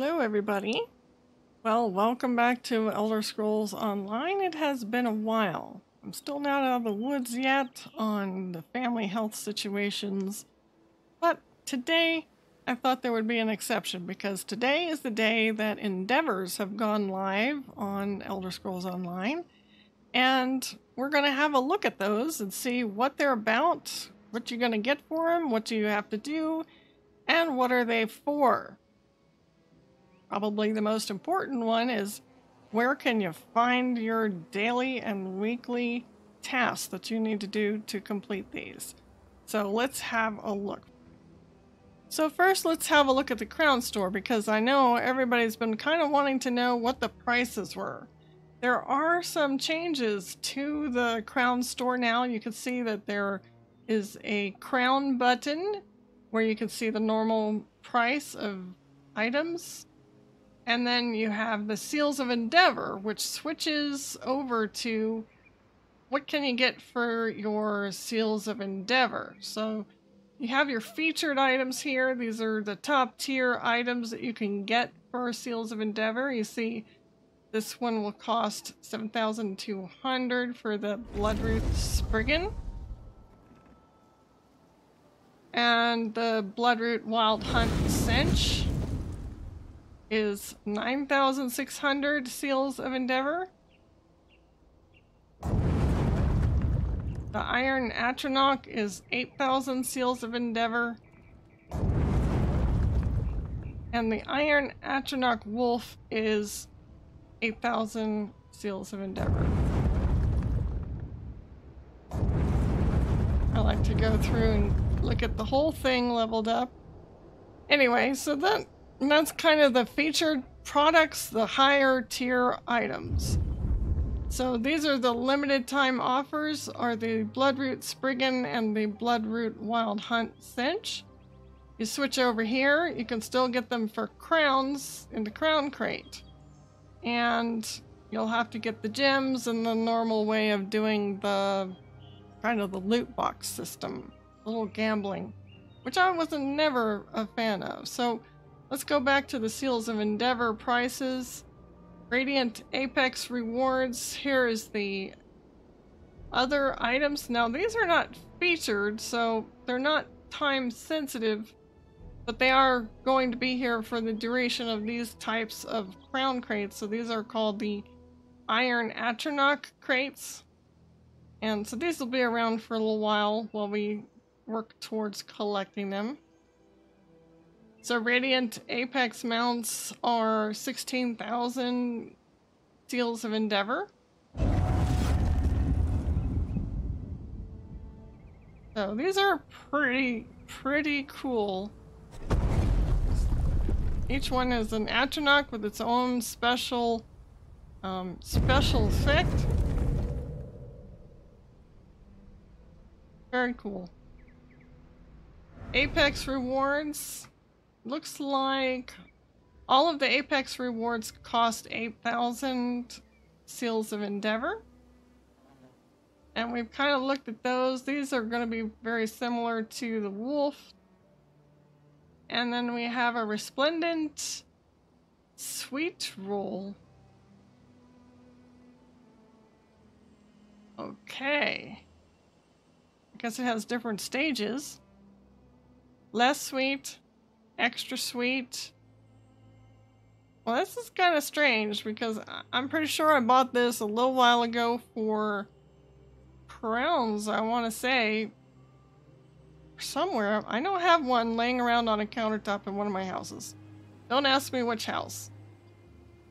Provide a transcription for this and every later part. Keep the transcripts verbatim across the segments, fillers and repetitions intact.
Hello everybody. Well, welcome back to Elder Scrolls Online. It has been a while. I'm still not out of the woods yet on the family health situations, but today I thought there would be an exception because today is the day that Endeavors have gone live on Elder Scrolls Online, and we're going to have a look at those and see what they're about, what you're going to get for them, what do you have to do, and what are they for. Probably the most important one is where can you find your daily and weekly tasks that you need to do to complete these. So let's have a look. So first let's have a look at the Crown Store, because I know everybody's been kind of wanting to know what the prices were. There are some changes to the Crown Store now. You can see that there is a crown button where you can see the normal price of items. And then you have the Seals of Endeavor, which switches over to what can you get for your Seals of Endeavor. So you have your featured items here. These are the top tier items that you can get for Seals of Endeavor. You see this one will cost seven thousand two hundred dollars for the Bloodroot Spriggan. And the Bloodroot Wild Hunt Cinch is nine thousand six hundred Seals of Endeavor. The Iron Atronach is eight thousand Seals of Endeavor. And the Iron Atronach Wolf is eight thousand Seals of Endeavor. I like to go through and look at the whole thing leveled up. Anyway, so that And that's kind of the featured products, the higher tier items. So these are the limited time offers, are the Bloodroot Spriggan and the Bloodroot Wild Hunt Cinch. You switch over here, you can still get them for crowns in the Crown Crate. And you'll have to get the gems in the normal way of doing the kind of the loot box system, a little gambling, which I wasn't never a fan of. So let's go back to the Seals of Endeavor prices. Radiant Apex rewards. Here is the other items. Now these are not featured, so they're not time sensitive, but they are going to be here for the duration of these types of crown crates. So these are called the Iron Atronach crates. And so these will be around for a little while while we work towards collecting them. So Radiant Apex mounts are sixteen thousand Seals of Endeavor. So these are pretty, pretty cool. Each one is an Atronach with its own special, um, special effect. Very cool. Apex rewards. Looks like all of the Apex rewards cost eight thousand Seals of Endeavor. And we've kind of looked at those. These are going to be very similar to the Wolf. And then we have a Resplendent Sweet Roll. Okay. I guess it has different stages. Less sweet. Extra sweet. Well, this is kind of strange because I'm pretty sure I bought this a little while ago for crowns, I want to say, somewhere. I know I have one laying around on a countertop in one of my houses. Don't ask me which house.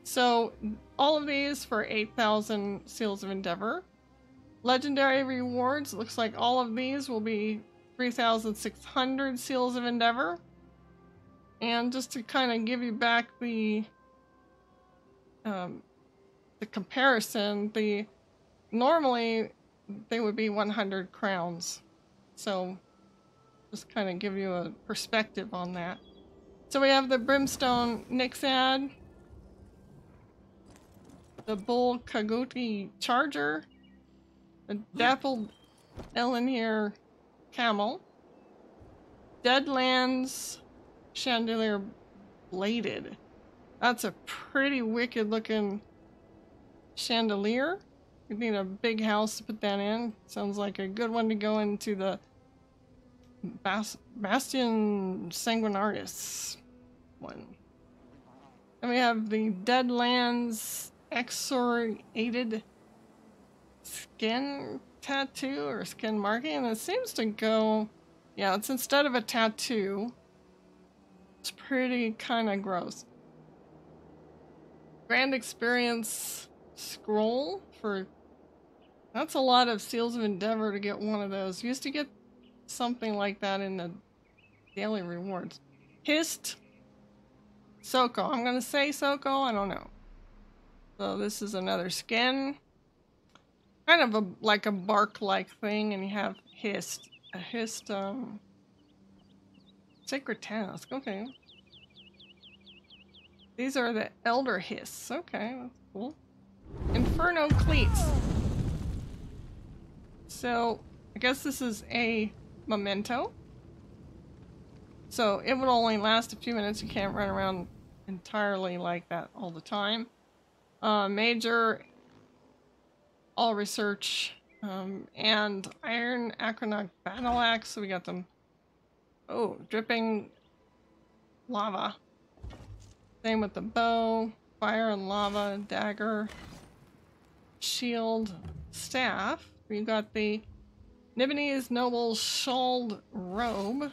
So, all of these for eight thousand Seals of Endeavor. Legendary rewards. Looks like all of these will be three thousand six hundred Seals of Endeavor. And just to kind of give you back the um, the comparison, the normally they would be one hundred crowns. So just kind of give you a perspective on that. So we have the Brimstone Nixad, the Bull Kagoti Charger, the Dappled Elanir Camel, Deadlands Chandelier Bladed. That's a pretty wicked looking chandelier. You'd need a big house to put that in. Sounds like a good one to go into the Bas Bastion Sanguinarius one. And we have the Deadlands Excoriated Skin Tattoo or Skin Marking. And it seems to go, yeah, it's instead of a tattoo. It's pretty kind of gross. Grand Experience Scroll for... That's a lot of Seals of Endeavor to get one of those. You used to get something like that in the daily rewards. Hist Soko. I'm going to say Soko. I don't know. So this is another skin. Kind of a like a bark-like thing. And you have Hist. A Hist, um... Sacred Task. Okay. These are the Elder Hiss. Okay, that's cool. Inferno cleats. So, I guess this is a memento. So, it would only last a few minutes. You can't run around entirely like that all the time. Uh, major, all research, um, and Iron Atronach battle axe. So, we got them. Oh, dripping lava. Same with the bow, fire and lava, dagger, shield, staff. We've got the Nibonese Noble Shawled Robe.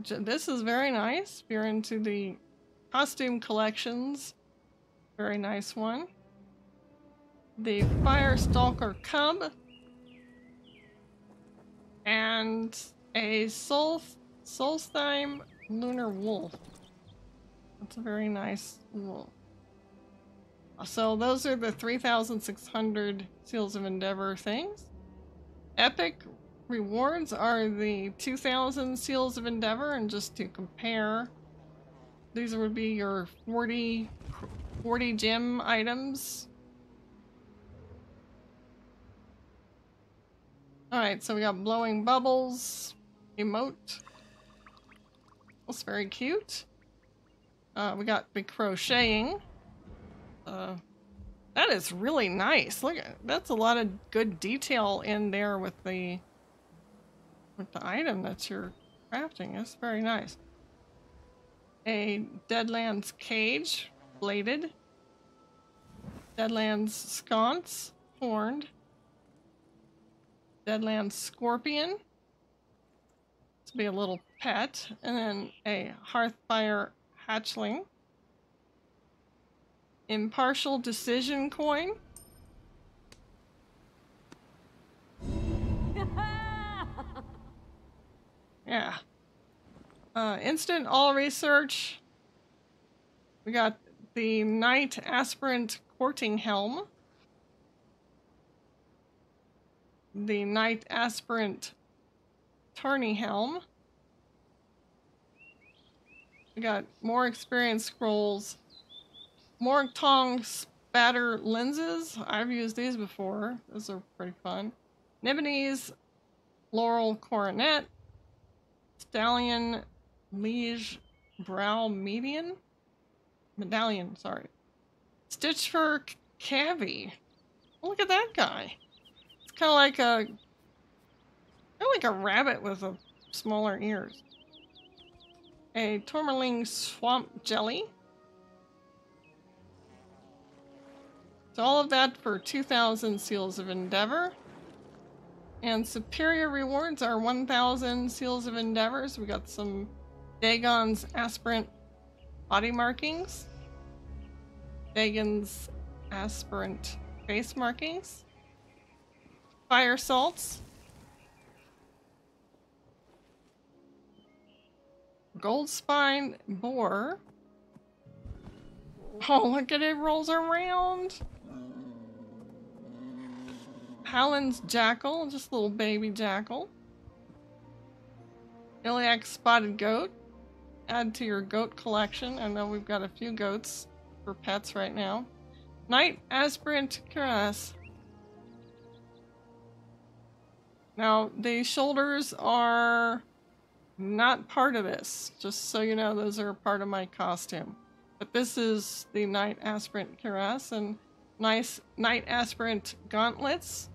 This is very nice. If you're into the costume collections, very nice one. The Fire Stalker Cub. And a Solstheim Lunar Wolf. That's a very nice wolf. So those are the three thousand six hundred Seals of Endeavor things. Epic rewards are the two thousand Seals of Endeavor, and just to compare, these would be your forty, forty gem items. Alright, so we got blowing bubbles, emote. That's very cute. Uh, we got the crocheting. Uh, that is really nice. Look, that's a lot of good detail in there with the with the item that you're crafting. That's very nice. A Deadlands cage bladed. Deadlands sconce horned. Deadlands scorpion. This will be a little pet, and then a hearthfire hatchling. Impartial decision coin. Yeah. Uh, instant all research. We got the knight aspirant courting helm. The knight aspirant tourney helm. We got more experience scrolls, more tong spatter lenses. I've used these before. Those are pretty fun. Nibonese Laurel Coronet. Stallion liege brow median. Medallion, sorry. Stitch for cavy. Look at that guy. It's kind of like a, kind of like a rabbit with a smaller ears. A tormaling swamp jelly. So all of that for two thousand Seals of Endeavor. And superior rewards are one thousand Seals of Endeavor. So we got some Dagon's aspirant body markings. Dagon's aspirant face markings. Fire salts. Gold spine boar. Oh, look at it, rolls around. Howland's jackal, just a little baby jackal. Iliac spotted goat. Add to your goat collection. I know we've got a few goats for pets right now. Knight aspirant cuirass. Now the shoulders are not part of this, just so you know, those are part of my costume. But this is the Knight Aspirant Cuirass and nice Knight Aspirant Gauntlets,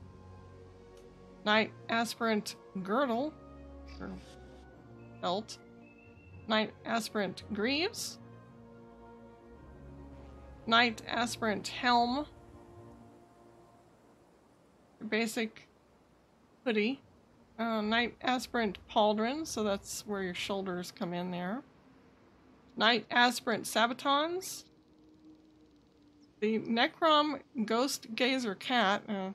Knight Aspirant Girdle, or belt, Knight Aspirant Greaves, Knight Aspirant Helm, your basic hoodie, uh, Knight Aspirant Pauldron, so that's where your shoulders come in there. Knight Aspirant Sabatons, the Necrom Ghost Gazer Cat. Uh,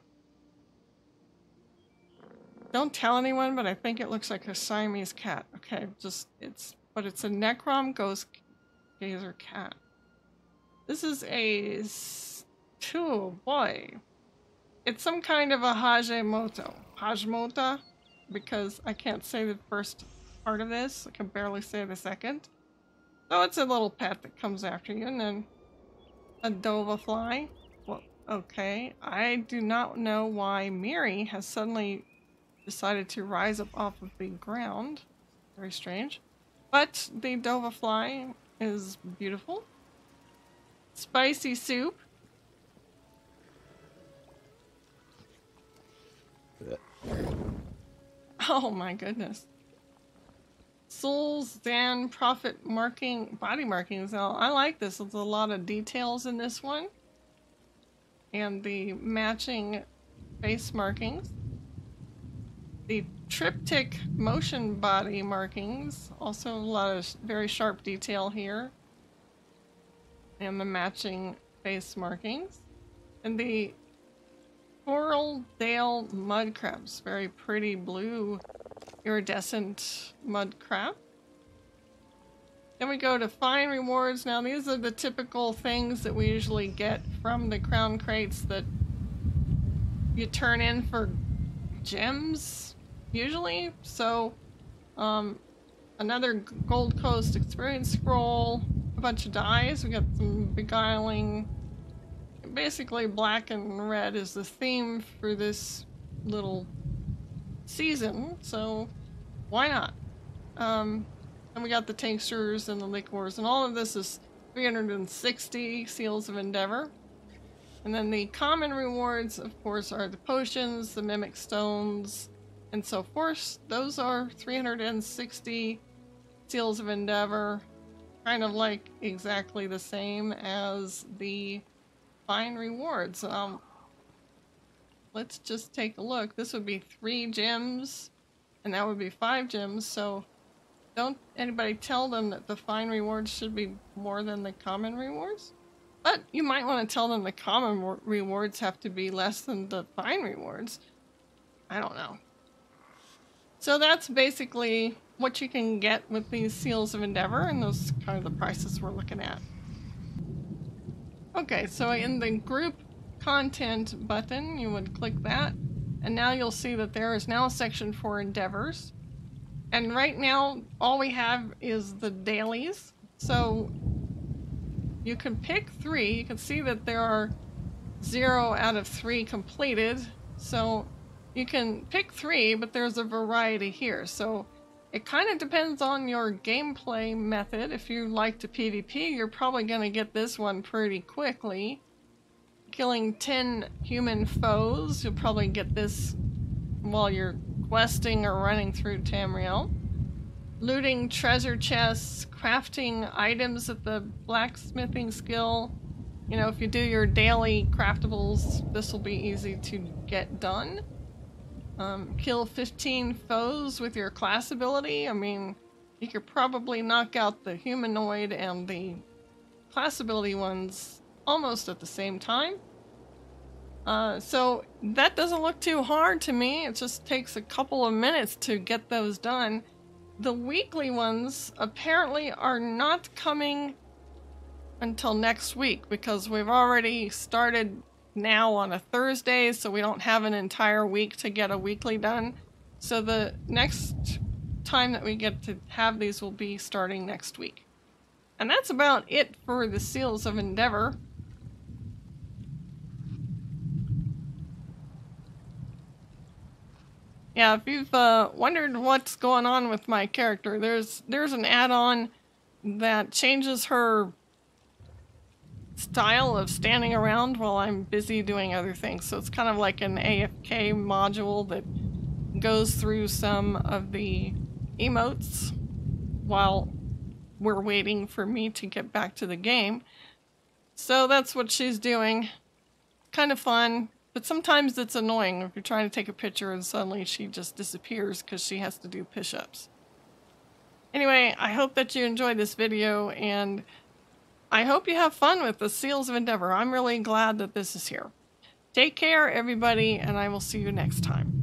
don't tell anyone, but I think it looks like a Siamese cat. Okay, just it's but it's a Necrom Ghost Gazer Cat. This is a oh boy. It's some kind of a Hajimoto. Hajimota, because I can't say the first part of this. I can barely say the second. So it's a little pet that comes after you, and then a Dovafly. Well, okay, I do not know why Miri has suddenly decided to rise up off of the ground. Very strange. But the Dovafly is beautiful. Spicy soup. Oh my goodness. Solstheim Prophet marking body markings. Now, I like this. There's a lot of details in this one, and the matching face markings. The triptych motion body markings. Also, a lot of very sharp detail here, and the matching face markings, and the Coral Dale mud crabs. Very pretty blue. Iridescent mud crab. Then we go to find rewards. Now these are the typical things that we usually get from the crown crates that you turn in for gems usually. So um, another Gold Coast experience scroll, a bunch of dice. We got some beguiling. Basically black and red is the theme for this little season, so why not? Um, and we got the tinctures and the liquors, and all of this is three hundred sixty Seals of Endeavor. And then the common rewards, of course, are the potions, the mimic stones, and so forth. Those are three hundred sixty Seals of Endeavor, kind of like exactly the same as the fine rewards. Um, Let's just take a look. This would be three gems, and that would be five gems, so don't anybody tell them that the fine rewards should be more than the common rewards. But you might want to tell them the common rewards have to be less than the fine rewards. I don't know. So that's basically what you can get with these Seals of Endeavor, and those are kind of the prices we're looking at. Okay, so in the group content button, you would click that, and now you'll see that there is now a section for Endeavors, and right now all we have is the dailies, so you can pick three. You can see that there are zero out of three completed, so you can pick three, but there's a variety here, so it kind of depends on your gameplay method. If you like to PvP, you're probably going to get this one pretty quickly. Killing ten human foes, you'll probably get this while you're questing or running through Tamriel. Looting treasure chests, crafting items at the blacksmithing skill. You know, if you do your daily craftables, this will be easy to get done. Um, kill fifteen foes with your class ability. I mean, you could probably knock out the humanoid and the class ability ones almost at the same time. Uh, so that doesn't look too hard to me. It just takes a couple of minutes to get those done. The weekly ones apparently are not coming until next week, because we've already started now on a Thursday, so we don't have an entire week to get a weekly done. So the next time that we get to have these will be starting next week. And that's about it for the Seals of Endeavor. Yeah, if you've uh, wondered what's going on with my character, there's there's an add-on that changes her style of standing around while I'm busy doing other things. So it's kind of like an A F K module that goes through some of the emotes while we're waiting for me to get back to the game. So that's what she's doing. Kind of fun, but sometimes it's annoying if you're trying to take a picture and suddenly she just disappears because she has to do push-ups. Anyway, I hope that you enjoyed this video, and I hope you have fun with the Seals of Endeavor. I'm really glad that this is here. Take care, everybody, and I will see you next time.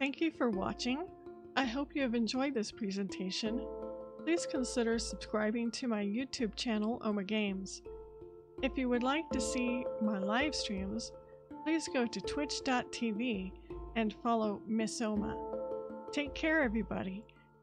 Thank you for watching. I hope you have enjoyed this presentation. Please consider subscribing to my YouTube channel, Oma Games. If you would like to see my live streams, please go to twitch dot t v and follow Miss Oma. Take care, everybody,